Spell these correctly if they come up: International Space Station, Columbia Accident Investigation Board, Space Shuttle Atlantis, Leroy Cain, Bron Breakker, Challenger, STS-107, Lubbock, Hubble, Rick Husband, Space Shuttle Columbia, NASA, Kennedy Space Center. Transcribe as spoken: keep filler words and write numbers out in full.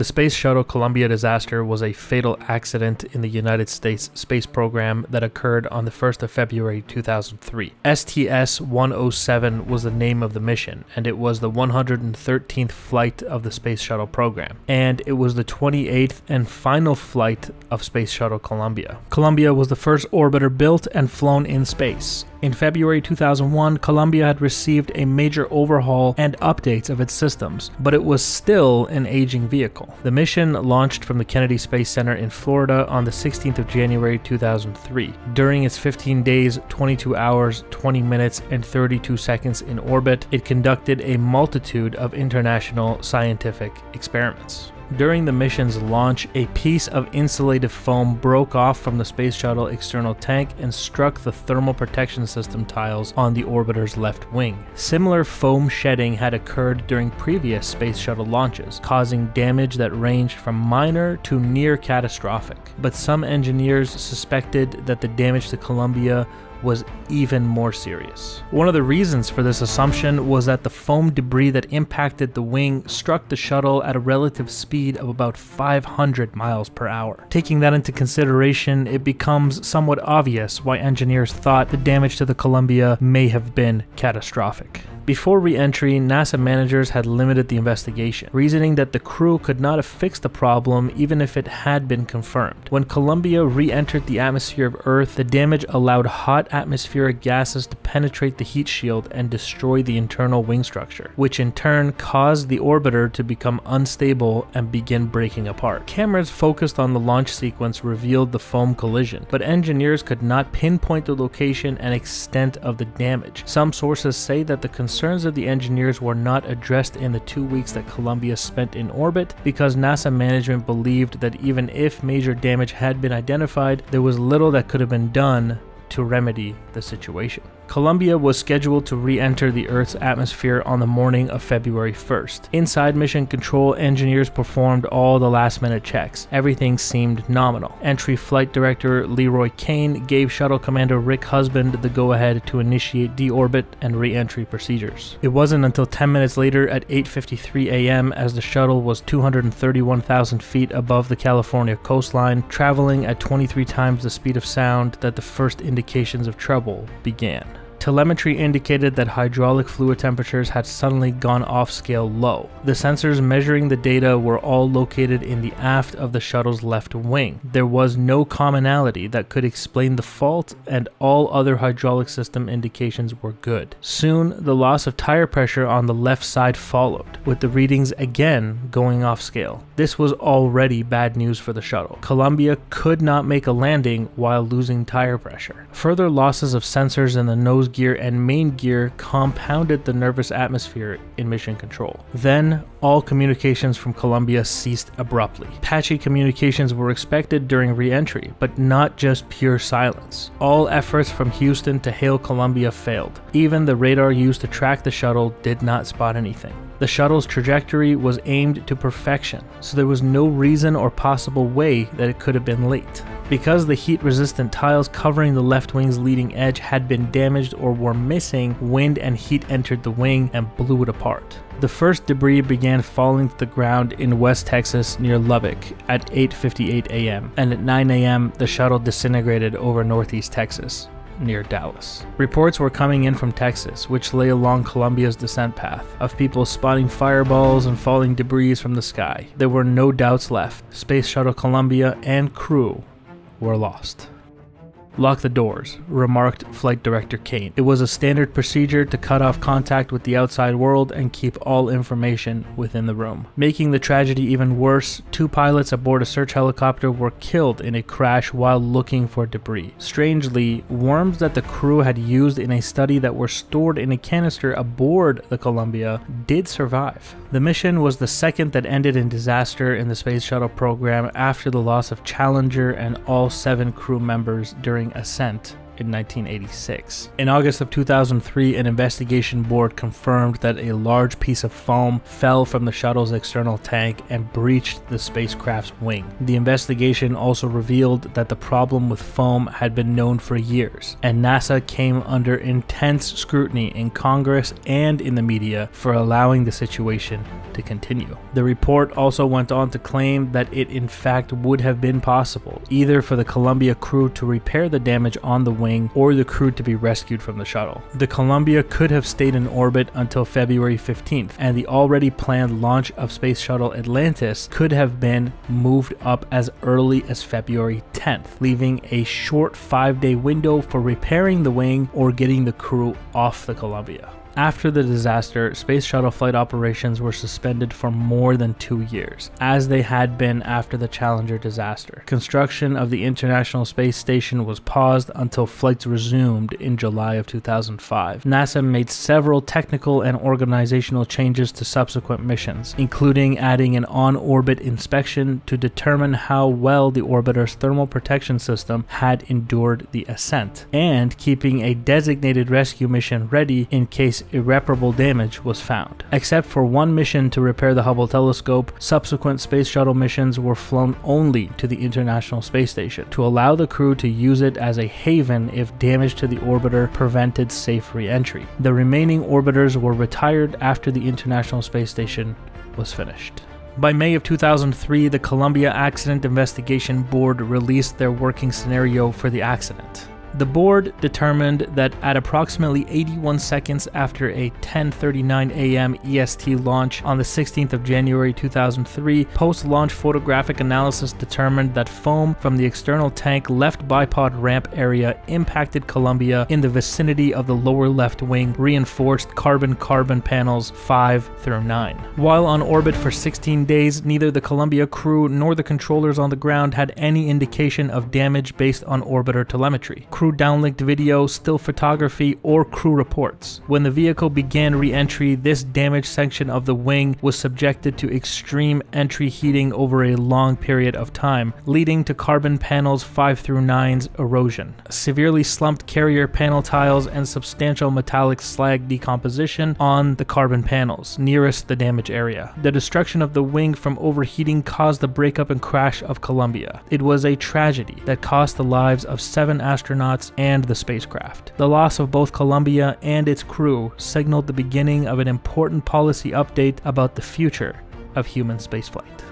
The Space Shuttle Columbia disaster was a fatal accident in the United States space program that occurred on the first of February two thousand three. S T S one oh seven was the name of the mission, and it was the one hundred thirteenth flight of the Space Shuttle program, and it was the twenty-eighth and final flight of Space Shuttle Columbia. Columbia was the first orbiter built and flown in space. In February two thousand one, Columbia had received a major overhaul and updates of its systems, but it was still an aging vehicle. The mission launched from the Kennedy Space Center in Florida on the sixteenth of January two thousand three. During its fifteen days, twenty-two hours, twenty minutes, and thirty-two seconds in orbit, it conducted a multitude of international scientific experiments. During the mission's launch, a piece of insulated foam broke off from the Space Shuttle external tank and struck the thermal protection system tiles on the orbiter's left wing. Similar foam shedding had occurred during previous Space Shuttle launches, causing damage that ranged from minor to near catastrophic. But some engineers suspected that the damage to Columbia was even more serious. One of the reasons for this assumption was that the foam debris that impacted the wing struck the shuttle at a relative speed of about five hundred miles per hour. Taking that into consideration, it becomes somewhat obvious why engineers thought the damage to the Columbia may have been catastrophic. Before re-entry, NASA managers had limited the investigation, reasoning that the crew could not have fixed the problem even if it had been confirmed. When Columbia re-entered the atmosphere of Earth, the damage allowed hot atmospheric gases to penetrate the heat shield and destroy the internal wing structure, which in turn caused the orbiter to become unstable and begin breaking apart. Cameras focused on the launch sequence revealed the foam collision, but engineers could not pinpoint the location and extent of the damage. Some sources say that the concerns of the engineers were not addressed in the two weeks that Columbia spent in orbit because NASA management believed that even if major damage had been identified, there was little that could have been done to remedy the situation. Columbia was scheduled to re-enter the Earth's atmosphere on the morning of February first. Inside Mission Control, engineers performed all the last-minute checks. Everything seemed nominal. Entry Flight Director Leroy Cain gave Shuttle Commander Rick Husband the go-ahead to initiate deorbit and re-entry procedures. It wasn't until ten minutes later at eight fifty-three a m as the shuttle was two hundred thirty-one thousand feet above the California coastline, traveling at twenty-three times the speed of sound, that the first indications of trouble began. Telemetry indicated that hydraulic fluid temperatures had suddenly gone off-scale low. The sensors measuring the data were all located in the aft of the shuttle's left wing. There was no commonality that could explain the fault, and all other hydraulic system indications were good. Soon, the loss of tire pressure on the left side followed, with the readings again going off-scale. This was already bad news for the shuttle. Columbia could not make a landing while losing tire pressure. Further losses of sensors in the nose gear and main gear compounded the nervous atmosphere in Mission Control. Then, all communications from Columbia ceased abruptly. Patchy communications were expected during re-entry, but not just pure silence. All efforts from Houston to hail Columbia failed. Even the radar used to track the shuttle did not spot anything. The shuttle's trajectory was aimed to perfection, so there was no reason or possible way that it could have been late. Because the heat-resistant tiles covering the left wing's leading edge had been damaged or were missing, wind and heat entered the wing and blew it apart. The first debris began falling to the ground in West Texas near Lubbock at eight fifty-eight a m, and at nine a m the shuttle disintegrated over northeast Texas near Dallas. Reports were coming in from Texas, which lay along Columbia's descent path, of people spotting fireballs and falling debris from the sky. There were no doubts left. Space Shuttle Columbia and crew were lost. "Lock the doors," remarked Flight Director Kane. It was a standard procedure to cut off contact with the outside world and keep all information within the room. Making the tragedy even worse, two pilots aboard a search helicopter were killed in a crash while looking for debris. Strangely, worms that the crew had used in a study that were stored in a canister aboard the Columbia did survive. The mission was the second that ended in disaster in the Space Shuttle program after the loss of Challenger and all seven crew members during ascent in nineteen eighty-six. In August of two thousand three, an investigation board confirmed that a large piece of foam fell from the shuttle's external tank and breached the spacecraft's wing. The investigation also revealed that the problem with foam had been known for years, and NASA came under intense scrutiny in Congress and in the media for allowing the situation to continue. The report also went on to claim that it in fact would have been possible either for the Columbia crew to repair the damage on the wing or the crew to be rescued from the shuttle. The Columbia could have stayed in orbit until February fifteenth, and the already planned launch of Space Shuttle Atlantis could have been moved up as early as February tenth, leaving a short five-day window for repairing the wing or getting the crew off the Columbia. After the disaster, space shuttle flight operations were suspended for more than two years, as they had been after the Challenger disaster. Construction of the International Space Station was paused until flights resumed in July of two thousand five. NASA made several technical and organizational changes to subsequent missions, including adding an on-orbit inspection to determine how well the orbiter's thermal protection system had endured the ascent, and keeping a designated rescue mission ready in case irreparable damage was found. Except for one mission to repair the Hubble telescope, subsequent space shuttle missions were flown only to the International Space Station to allow the crew to use it as a haven if damage to the orbiter prevented safe re-entry. The remaining orbiters were retired after the International Space Station was finished. By May of two thousand three, the Columbia Accident Investigation Board released their working scenario for the accident. The board determined that at approximately eighty-one seconds after a ten thirty-nine A M E S T launch on the sixteenth of January two thousand three, post-launch photographic analysis determined that foam from the external tank left bipod ramp area impacted Columbia in the vicinity of the lower left wing reinforced carbon-carbon panels five through nine. While on orbit for sixteen days, neither the Columbia crew nor the controllers on the ground had any indication of damage based on orbiter telemetry, crew downlinked video, still photography, or crew reports. When the vehicle began re-entry, this damaged section of the wing was subjected to extreme entry heating over a long period of time, leading to carbon panels five through nine's erosion, severely slumped carrier panel tiles, and substantial metallic slag decomposition on the carbon panels nearest the damage area. The destruction of the wing from overheating caused the breakup and crash of Columbia. It was a tragedy that cost the lives of seven astronauts and the spacecraft. The loss of both Columbia and its crew signaled the beginning of an important policy update about the future of human spaceflight.